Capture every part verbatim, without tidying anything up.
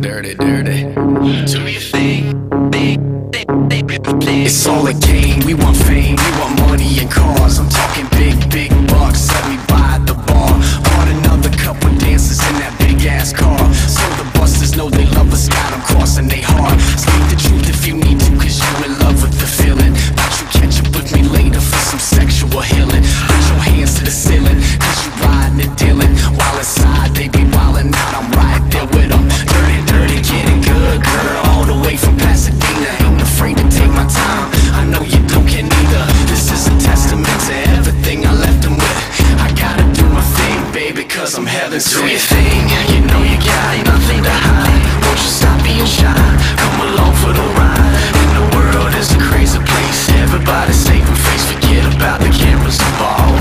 Dirty, dirty. Do your thing, thing, thing, thing. It's all a game. We want fame, we want money and cars. I'm talking big, big bucks that we buy at the bar. Bought another couple dances in that big ass car. So the busters know they love us, got them crossing they heart. Speak the truth if you need to, cause you in love with the feeling. But you catch up with me later for some sexual healing. Put your hands to the ceiling, cause you riding and dealing. While inside they be wildin' out, I'm right there with them. Dirty, dirty, getting good, girl. All the way from Pasadena, ain't afraid to take my time. I know you don't care neither. This is a testament to everything I left them with. I gotta do my thing, baby, cause I'm heaven sent. Do your thing, you know you got nothing to hide. Won't you stop being shy? Come along for the ride. And the world is a crazy place. Everybody's saving face, forget about the cameras and ball.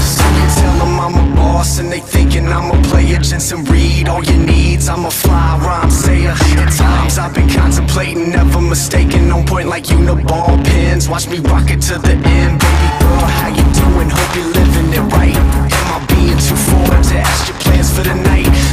So you tell them I'm a boss and they thinking I'm a player. Jensen Reed, all your needs, I'm a fly rhyme sayer. At times I've been contemplating, never mistaken, on point like uniball pins. Watch me rock it to the end. Baby girl, how you doing? Hope you're living it right. Am I being too forward to ask your plans for the night?